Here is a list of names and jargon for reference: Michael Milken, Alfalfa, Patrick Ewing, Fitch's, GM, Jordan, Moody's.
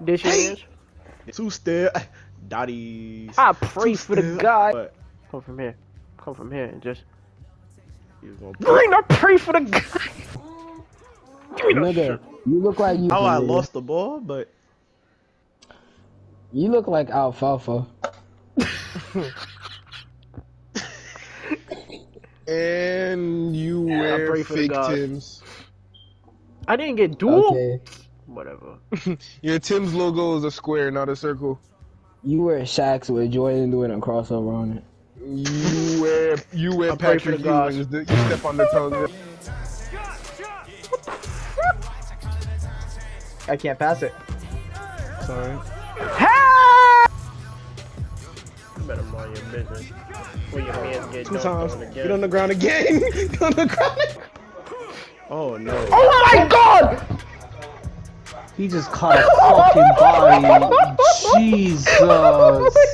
This is two step Dotties. I pray for the God. What? Come from here. Come from here and just. Bring up pray for the God. Give me the nigga, you look like you. Oh, I lost the ball, but. You look like Alfalfa. And you wear fake Tims. I didn't get dual. Okay. Whatever. Your Tims logo is a square, not a circle. You wear Shaq's with Jordan doing a crossover on it. You wear Patrick Ewing. You step on the toes. I can't pass it. Sorry. Hey! You better mind your business. When your man get dunked on again. Get on the ground again. Get on the ground again. Oh no. Oh my God! He just caught a fucking body. Jesus.